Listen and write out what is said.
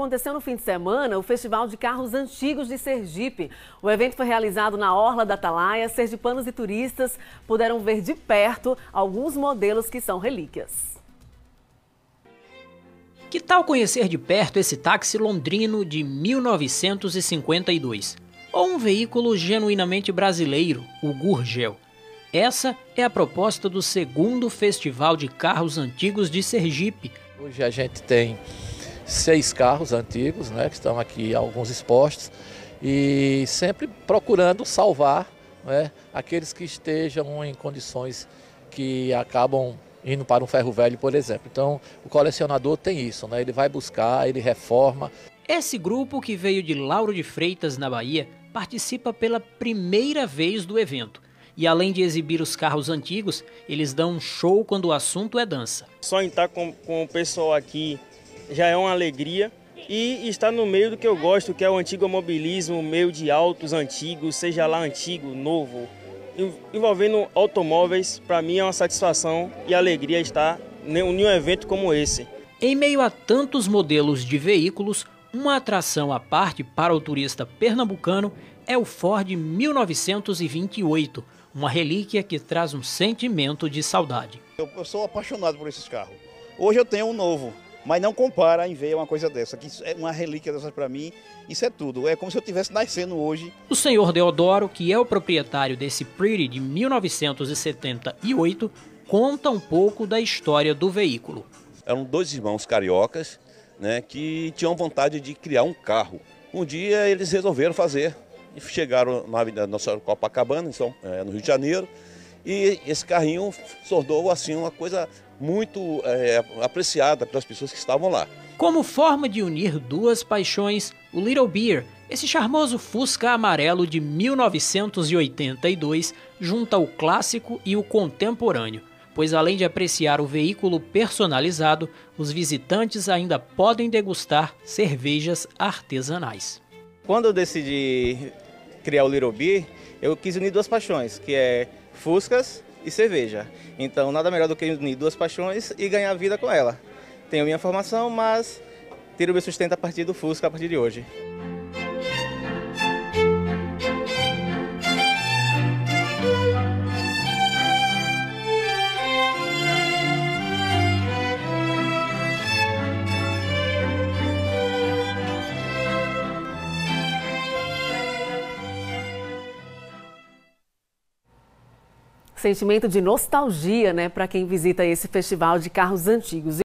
Aconteceu no fim de semana o Festival de Carros Antigos de Sergipe. O evento foi realizado na Orla da Atalaia. Sergipanos e turistas puderam ver de perto alguns modelos que são relíquias. Que tal conhecer de perto esse táxi londrino de 1952? Ou um veículo genuinamente brasileiro, o Gurgel? Essa é a proposta do segundo Festival de Carros Antigos de Sergipe. Hoje a gente tem 6 carros antigos, né, que estão aqui alguns expostos, e sempre procurando salvar, né, aqueles que estejam em condições que acabam indo para um ferro velho, por exemplo. Então o colecionador tem isso, né, ele vai buscar, ele reforma. Esse grupo, que veio de Lauro de Freitas, na Bahia, participa pela primeira vez do evento. E além de exibir os carros antigos, eles dão um show quando o assunto é dança. Só em estar com o pessoal aqui já é uma alegria, e está no meio do que eu gosto, que é o antigo automobilismo, meio de autos antigos, seja lá antigo, novo, envolvendo automóveis. Para mim é uma satisfação e alegria estar em um evento como esse. Em meio a tantos modelos de veículos, uma atração à parte para o turista pernambucano é o Ford 1928, uma relíquia que traz um sentimento de saudade. Eu sou apaixonado por esses carros. Hoje eu tenho um novo, mas não compara em ver uma coisa dessa, que é uma relíquia dessa para mim. Isso é tudo, é como se eu estivesse nascendo hoje. O senhor Deodoro, que é o proprietário desse Pretty de 1978, conta um pouco da história do veículo. Eram 2 irmãos cariocas, né, que tinham vontade de criar um carro. Um dia eles resolveram fazer, e chegaram na Avenida Nossa Senhora Copacabana, no Rio de Janeiro, e esse carrinho tornou assim uma coisa muito apreciada pelas pessoas que estavam lá. Como forma de unir duas paixões, o Little Beer, esse charmoso Fusca amarelo de 1982, junta o clássico e o contemporâneo, pois além de apreciar o veículo personalizado, os visitantes ainda podem degustar cervejas artesanais. Quando eu decidi criar o Little Beer, eu quis unir duas paixões, que é Fuscas e cerveja. Então nada melhor do que unir duas paixões e ganhar vida com ela. Tenho minha formação, mas tiro meu sustento a partir do Fusca a partir de hoje. Sentimento de nostalgia, né, para quem visita esse Festival de Carros Antigos.